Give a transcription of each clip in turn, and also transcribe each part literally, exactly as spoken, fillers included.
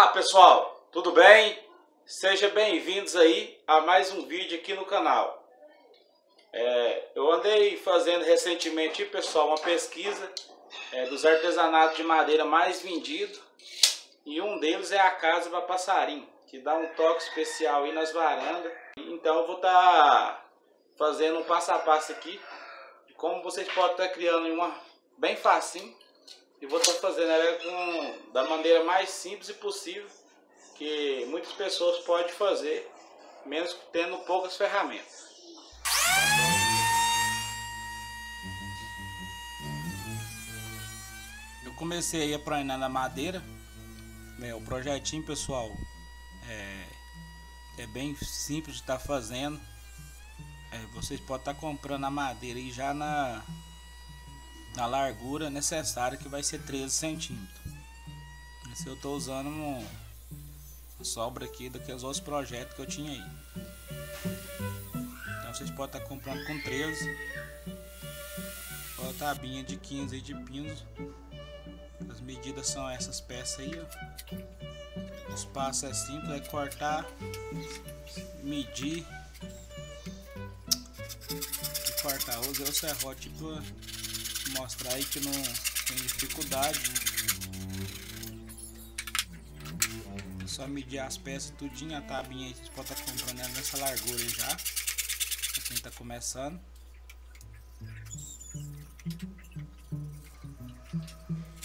Olá pessoal, tudo bem? Sejam bem-vindos aí a mais um vídeo aqui no canal. É, eu andei fazendo recentemente, pessoal, uma pesquisa é, dos artesanatos de madeira mais vendidos, e um deles é a casa para passarinho, que dá um toque especial aí nas varandas. Então eu vou estar fazendo um passo a passo aqui de como vocês podem estar criando uma bem facinho. E vou estar fazendo ela com, da maneira mais simples possível, que muitas pessoas podem fazer, menos tendo poucas ferramentas. Eu comecei a planejar na madeira. O projetinho, pessoal, é, é bem simples de estar fazendo. É, vocês podem estar comprando a madeira e já na... na largura necessária, que vai ser treze centímetros. Esse eu estou usando um, uma sobra aqui daqueles outros projetos que eu tinha aí. Então vocês podem estar tá comprando com treze, ou a tabinha de quinze aí de pinos. As medidas são essas peças aí, ó. O espaço é simples, é cortar, medir e cortar. Usei o serrote para mostrar aí que não tem dificuldade, é só medir as peças tudinho. A tabinha aí vocês podem estar comprando ela nessa largura aí já, pra quem tá começando.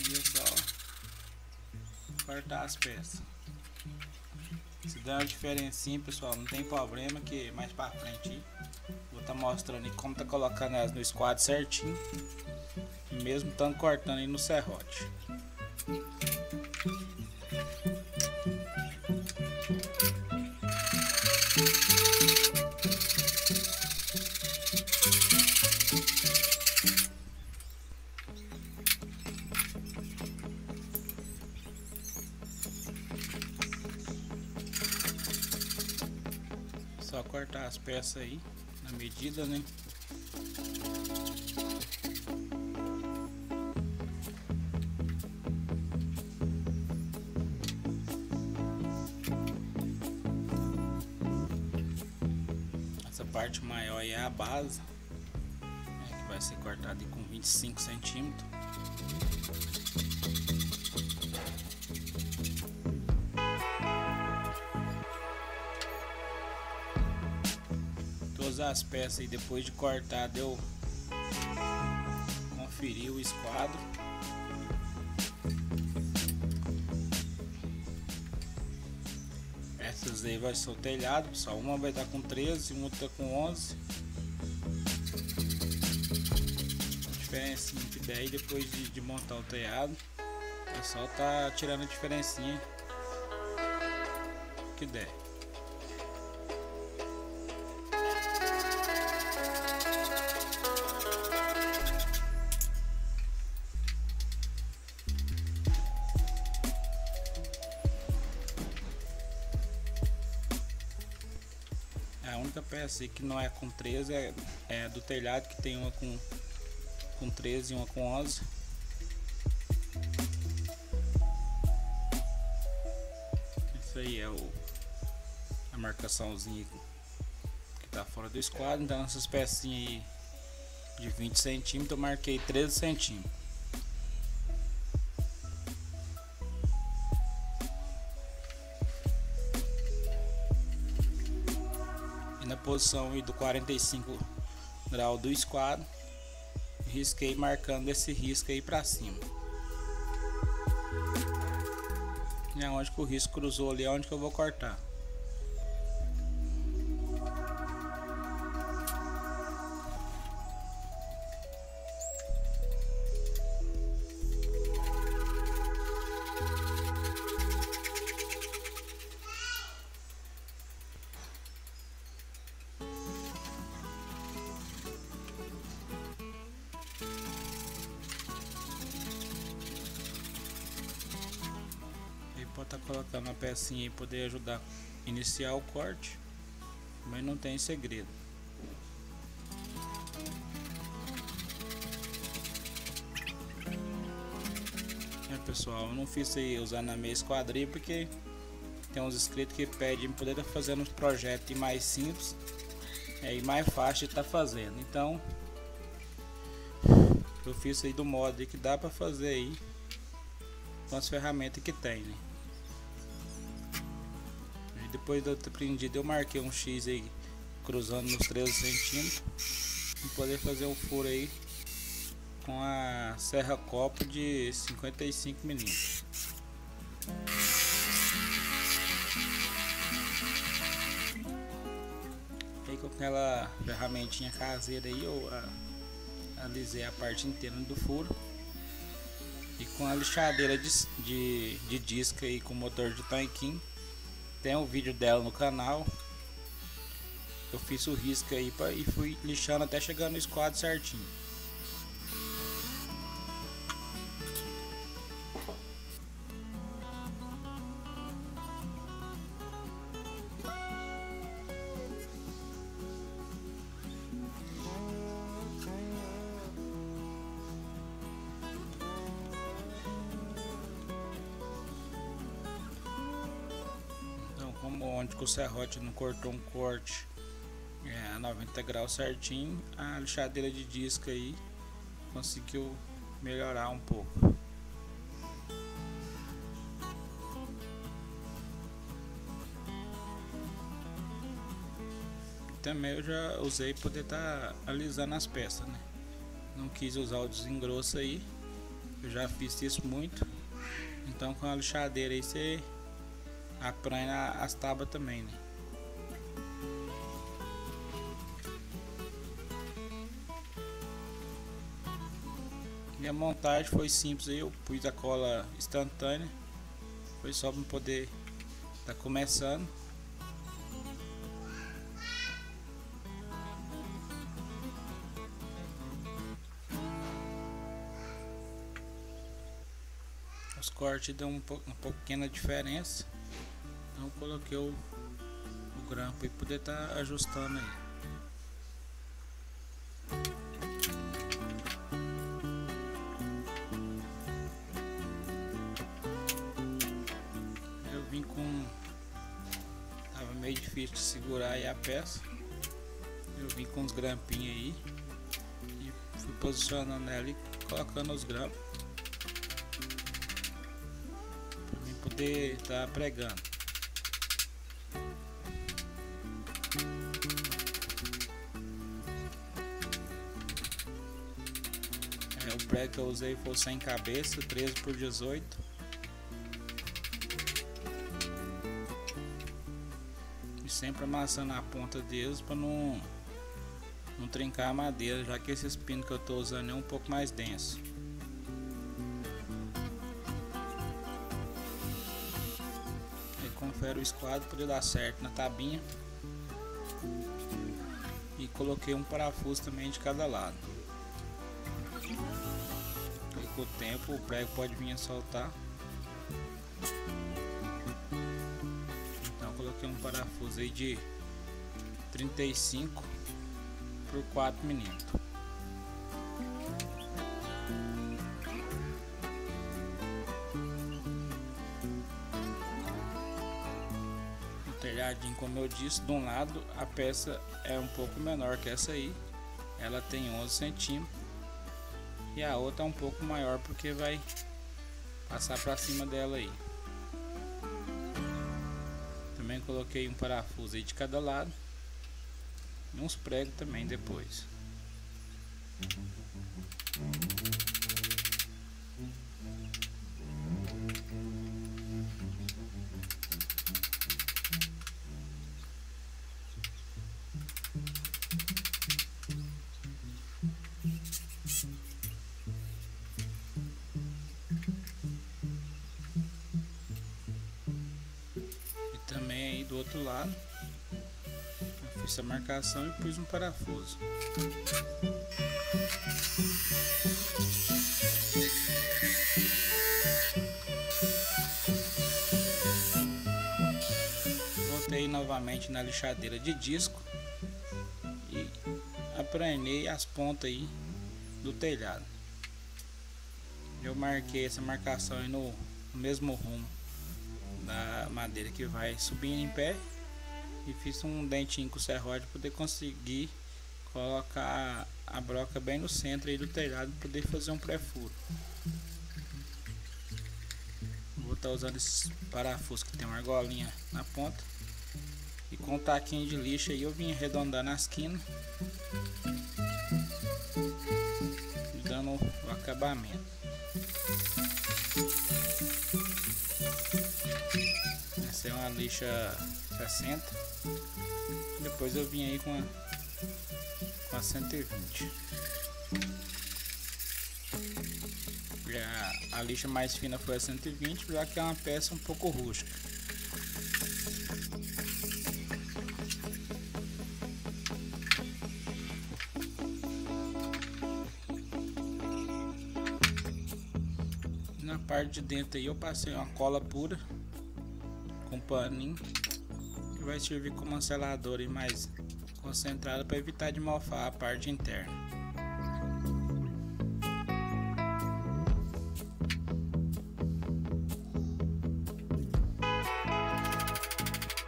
E é só cortar as peças. Se der uma diferencinha, pessoal, não tem problema, que mais pra frente vou estar mostrando aí como tá colocando elas no esquadro certinho, mesmo estando cortando aí no serrote. Só cortar as peças aí na medida, né? Parte maior é a base, né, que vai ser cortada com vinte e cinco centímetros. Todas as peças aí, depois de cortada, eu conferi o esquadro. Essas aí vai ser o telhado, pessoal. Uma vai estar com treze, uma outra com onze. A diferencinha que der aí, depois de, de montar o telhado, é só tá tirando a diferencinha que der. A única peça aí que não é com treze é, é do telhado, que tem uma com, com treze e uma com onze. Isso aí é o, a marcaçãozinha que tá fora do esquadro. Então essas pecinhas aí de vinte centímetros eu marquei treze centímetros. Na posição do quarenta e cinco graus do esquadro, risquei marcando esse risco aí pra cima, e é onde que o risco cruzou ali, é onde que eu vou cortar. Pode estar colocando uma pecinha e poder ajudar a iniciar o corte, mas não tem segredo. É pessoal, eu não fiz aí usar na meia esquadria porque tem uns inscritos que pedem poder estar fazendo um projeto mais simples é, e mais fácil de estar fazendo. Então eu fiz aí do modo que dá para fazer aí com as ferramentas que tem, né? E depois de eu ter aprendido, eu marquei um X aí cruzando nos treze centímetros e poder fazer um furo aí com a serra copo de cinquenta e cinco milímetros. Aí com aquela ferramentinha caseira aí eu alisei a parte inteira do furo, e com a lixadeira de, de, de disco aí com motor de tanquinho, tem um vídeo dela no canal. Eu fiz o risco aí pra, e fui lixando até chegar no esquadro certinho. Onde que o serrote não cortou um corte a é, noventa graus certinho, a lixadeira de disco aí conseguiu melhorar um pouco. Também eu já usei poder estar tá alisando as peças, né? Não quis usar o desengrosso aí, eu já fiz isso muito. Então com a lixadeira aí você apranha as tábuas também, né? Minha montagem foi simples, eu pus a cola instantânea, foi só para poder tá começando. Os cortes dão um pouco, uma pequena diferença. Então coloquei o, o grampo e poder estar tá ajustando aí. Eu vim com, tava meio difícil de segurar aí a peça. Eu vim com os grampinhos aí e fui posicionando ela e colocando os grampos para mim poder estar tá pregando. O prego que eu usei foi cem cabeças, treze por dezoito. E sempre amassando a ponta deles para não, não trincar a madeira, já que esse pino que eu estou usando é um pouco mais denso. Aí confere o esquadro para ele dar certo na tabinha. E coloquei um parafuso também de cada lado. Com o tempo o prego pode vir a soltar, então coloquei um parafuso aí de trinta e cinco por quatro milímetros. O telhadinho, como eu disse, de um lado a peça é um pouco menor que essa aí, ela tem onze centímetros. E a outra é um pouco maior porque vai passar para cima dela aí. Também coloquei um parafuso aí de cada lado. E uns pregos também depois. Do outro lado eu fiz a marcação e pus um parafuso. Voltei novamente na lixadeira de disco e apranhei as pontas aí do telhado. eu marquei essa marcação aí no, no mesmo rumo da madeira que vai subindo em pé, e fiz um dentinho com o serrote para poder conseguir colocar a broca bem no centro aí do telhado para poder fazer um pré-furo. Vou estar usando esses parafusos que tem uma argolinha na ponta, e com um taquinho de lixo aí eu vim arredondar na esquina, dando o acabamento. Essa é uma lixa sessenta, depois eu vim aí com a com a cento e vinte. Já a lixa mais fina foi a cento e vinte, já que é uma peça um pouco rústica. Na parte de dentro aí eu passei uma cola pura com paninho, que vai servir como um selador e mais concentrada para evitar de mofar a parte interna.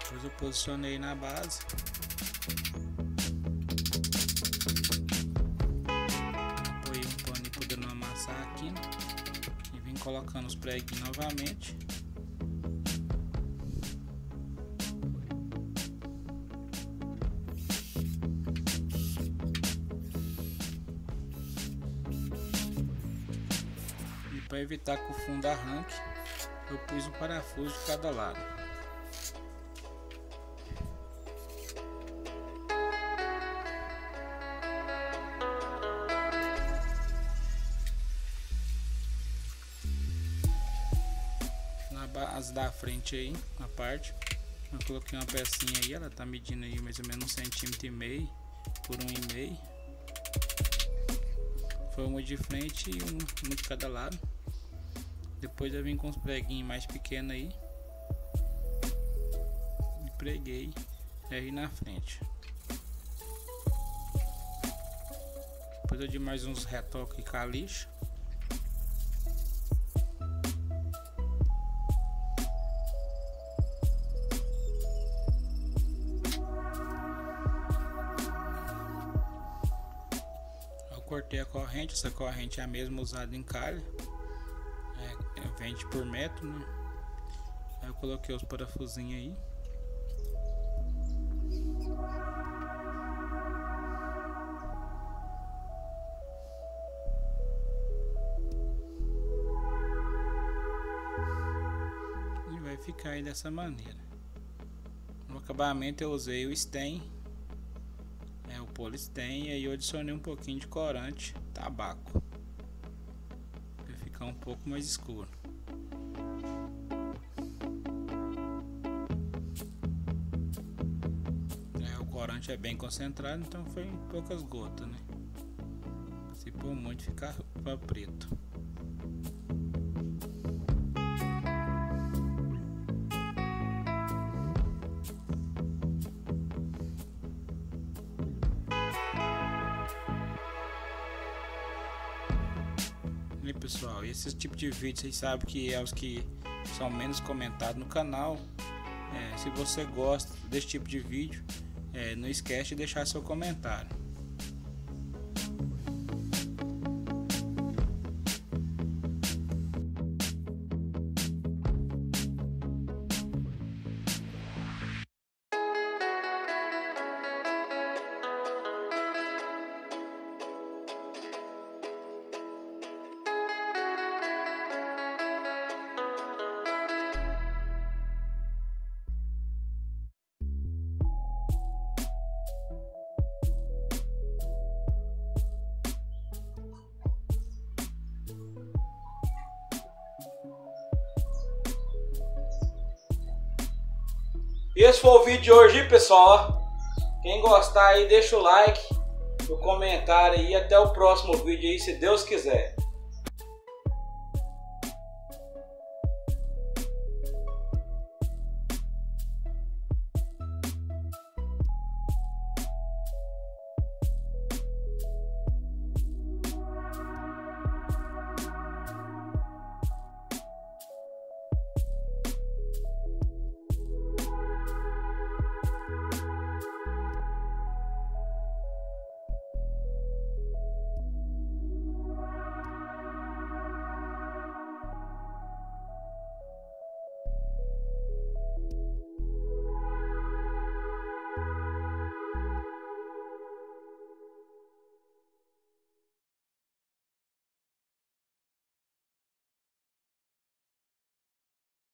Depois eu posicionei na base. Apoiei o pano e podendo amassar aqui. E vim colocando os preguinhos novamente. Para evitar que o fundo arranque, eu pus um parafuso de cada lado. Na base da frente aí, na parte, eu coloquei uma pecinha aí, ela tá medindo aí mais ou menos um centímetro e meio por um e meio. Foi uma de frente e um, um de cada lado. Depois eu vim com os preguinhos mais pequenos aí e preguei aí na frente. Depois eu dei mais uns retoques com a lixa. Eu cortei a corrente, essa corrente é a mesma usada em calha. Vende por metro, né? Aí eu coloquei os parafusinhos aí. E vai ficar aí dessa maneira. No acabamento eu usei o stain, é o polistain, e aí eu adicionei um pouquinho de corante tabaco, vai ficar um pouco mais escuro. É bem concentrado, então foi em poucas gotas, né? Se por muito ficar preto. E aí, pessoal, esse tipo de vídeo vocês sabem que é os que são menos comentados no canal. É, se você gosta desse tipo de vídeo, É, não esquece de deixar seu comentário. Esse foi o vídeo de hoje, pessoal. Quem gostar aí, deixa o like, o comentário aí. Até o próximo vídeo aí, se Deus quiser.